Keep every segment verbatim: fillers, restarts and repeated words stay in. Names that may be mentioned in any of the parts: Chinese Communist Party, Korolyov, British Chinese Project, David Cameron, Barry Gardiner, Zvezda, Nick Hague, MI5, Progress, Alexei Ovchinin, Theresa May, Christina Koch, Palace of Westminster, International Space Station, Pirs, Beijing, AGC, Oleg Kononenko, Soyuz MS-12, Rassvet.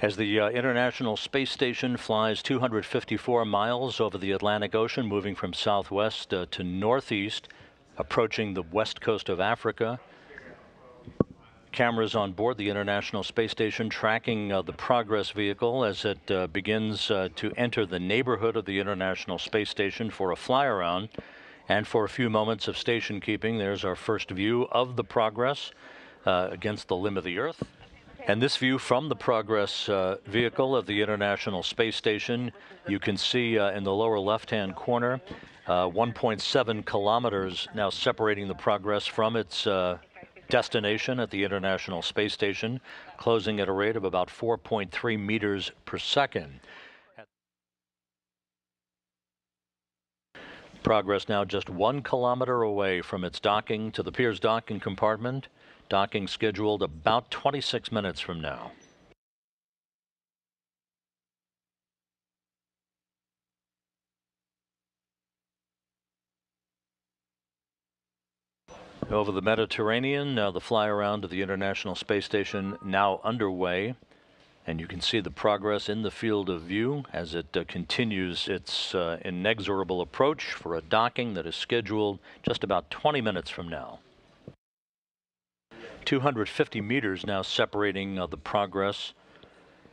As the uh, International Space Station flies two hundred fifty-four miles over the Atlantic Ocean, moving from southwest uh, to northeast, approaching the west coast of Africa. Cameras on board the International Space Station tracking uh, the Progress vehicle as it uh, begins uh, to enter the neighborhood of the International Space Station for a fly-around. And for a few moments of station keeping, there's our first view of the Progress uh, against the limb of the Earth. And this view from the Progress uh, vehicle of the International Space Station, you can see uh, in the lower left-hand corner, uh, one point seven kilometers now separating the Progress from its uh, destination at the International Space Station, closing at a rate of about four point three meters per second. Progress now just one kilometer away from its docking to the Pirs docking compartment. Docking scheduled about twenty-six minutes from now. Over the Mediterranean, uh, the fly around to the International Space Station now underway. And you can see the Progress in the field of view as it uh, continues its uh, inexorable approach for a docking that is scheduled just about twenty minutes from now. two hundred fifty meters now separating uh, the Progress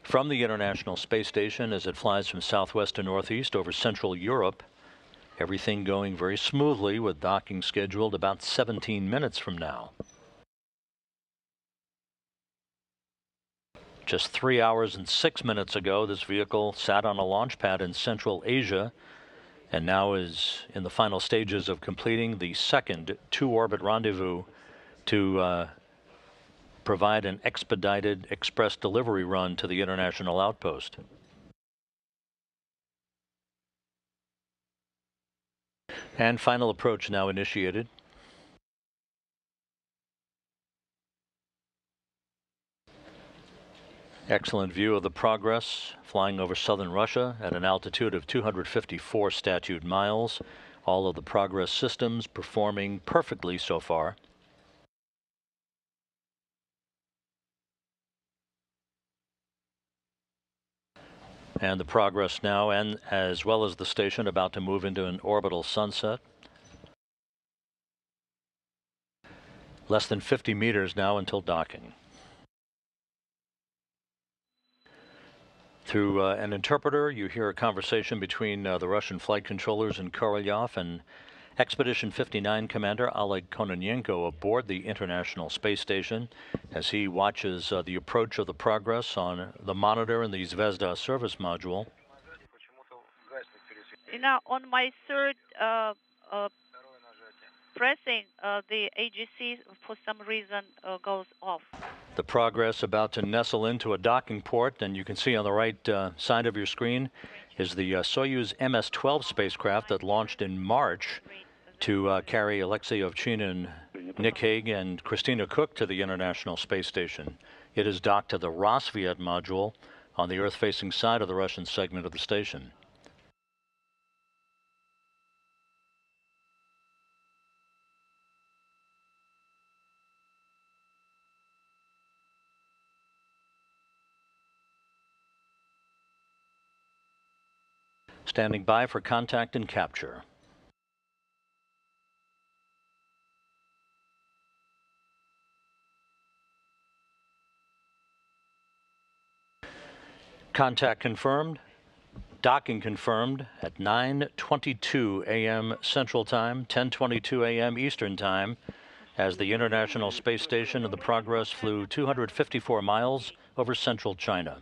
from the International Space Station as it flies from southwest to northeast over Central Europe. Everything going very smoothly with docking scheduled about seventeen minutes from now. Just three hours and six minutes ago, this vehicle sat on a launch pad in Central Asia and now is in the final stages of completing the second two-orbit rendezvous to uh, provide an expedited express delivery run to the International Outpost. And final approach now initiated. Excellent view of the Progress flying over southern Russia at an altitude of two hundred fifty-four statute miles. All of the Progress systems performing perfectly so far. And the Progress now, and as well as the station, about to move into an orbital sunset. Less than fifty meters now until docking. Through uh, an interpreter, you hear a conversation between uh, the Russian flight controllers and Korolyov and Expedition fifty-nine commander Oleg Kononenko aboard the International Space Station as he watches uh, the approach of the Progress on the monitor in the Zvezda service module. You know, on my third uh, uh, pressing, uh, the A G C for some reason uh, goes off. The Progress about to nestle into a docking port, and you can see on the right uh, side of your screen is the uh, Soyuz M S twelve spacecraft that launched in March to uh, carry Alexei Ovchinin, Nick Hague, and Christina Koch to the International Space Station. It is docked to the Rassvet module on the Earth-facing side of the Russian segment of the station. Standing by for contact and capture. Contact confirmed. Docking confirmed at nine twenty-two a m Central Time, ten twenty-two a m Eastern Time, as the International Space Station and the Progress flew two hundred fifty-four miles over central China.